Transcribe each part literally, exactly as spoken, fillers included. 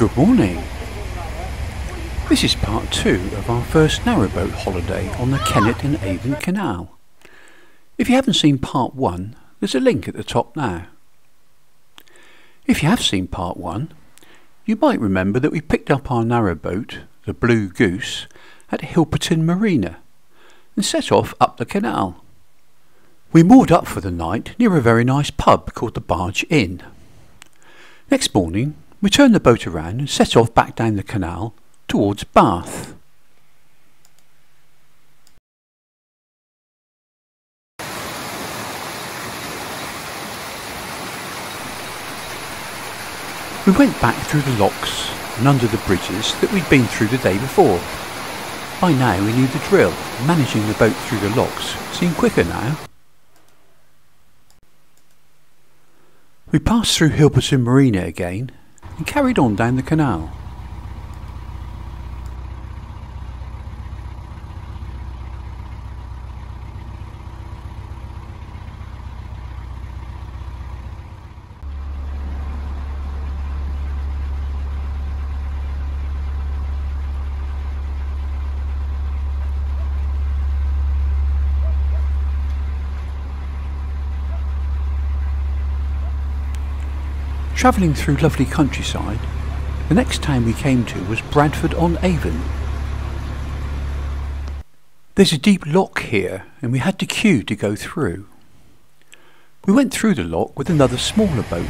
Good morning. This is part two of our first narrowboat holiday on the Kennet and Avon Canal. If you haven't seen part one, there's a link at the top now. If you have seen part one, you might remember that we picked up our narrowboat, the Blue Goose, at Hilperton Marina and set off up the canal. We moored up for the night near a very nice pub called the Barge Inn. Next morning, we turned the boat around and set off back down the canal towards Bath. We went back through the locks and under the bridges that we'd been through the day before. By now we knew the drill. Managing the boat through the locks seemed quicker now. We passed through Hilperton Marina again and carried on down the canal. Travelling through lovely countryside, the next town we came to was Bradford-on-Avon. There's a deep lock here and we had to queue to go through. We went through the lock with another smaller boat.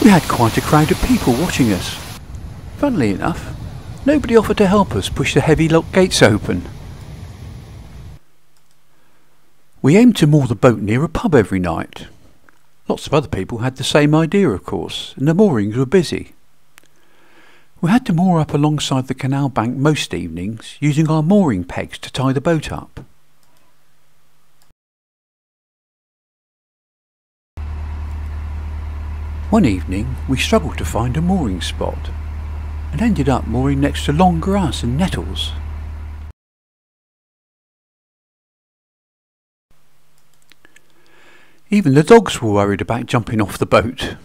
We had quite a crowd of people watching us. Funnily enough, nobody offered to help us push the heavy lock gates open. We aimed to moor the boat near a pub every night. Lots of other people had the same idea, of course, and the moorings were busy. We had to moor up alongside the canal bank most evenings, using our mooring pegs to tie the boat up. One evening we struggled to find a mooring spot and ended up mooring next to long grass and nettles. Even the dogs were worried about jumping off the boat.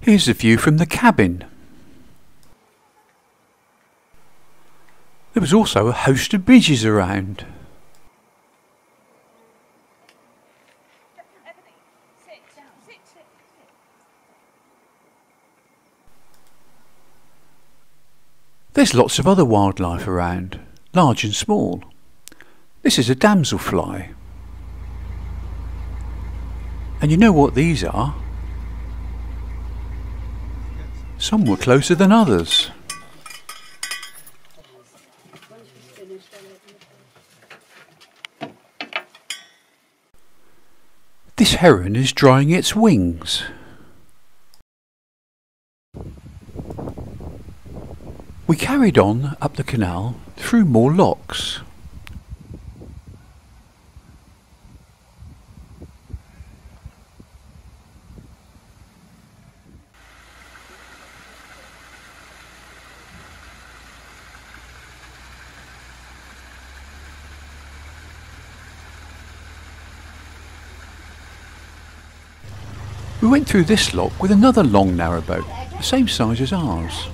Here's the view from the cabin. There was also a host of beaches around. There's lots of other wildlife around, large and small. This is a damselfly. And you know what these are? Some were closer than others. This heron is drying its wings. We carried on up the canal through more locks. We went through this lock with another long narrowboat, the same size as ours.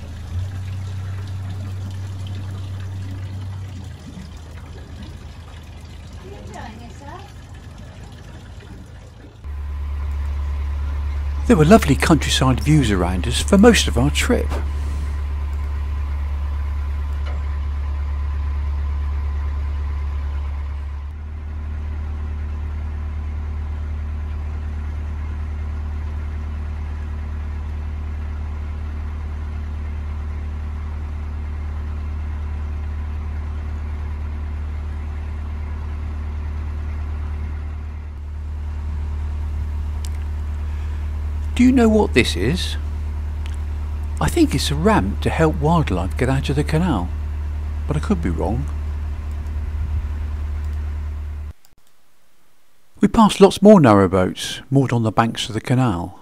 There were lovely countryside views around us for most of our trip. Do you know what this is? I think it's a ramp to help wildlife get out of the canal, but I could be wrong. We passed lots more narrowboats moored on the banks of the canal.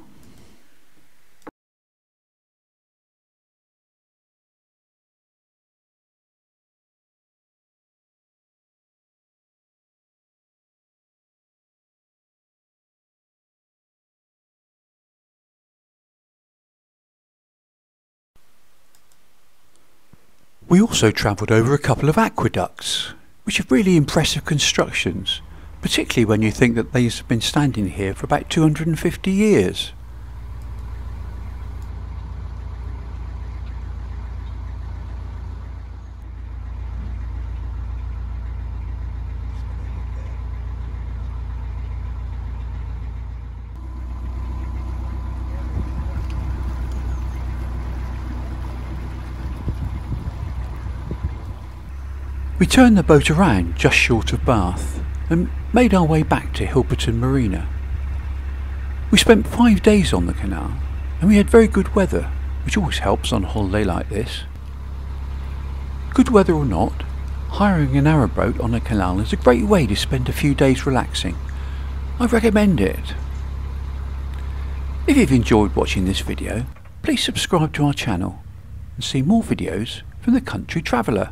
We also travelled over a couple of aqueducts, which are really impressive constructions, particularly when you think that these have been standing here for about two hundred fifty years. We turned the boat around just short of Bath and made our way back to Hilperton Marina. We spent five days on the canal and we had very good weather, which always helps on a holiday like this. Good weather or not, hiring a narrowboat on a canal is a great way to spend a few days relaxing. I recommend it. If you've enjoyed watching this video, please subscribe to our channel and see more videos from The Country Traveller.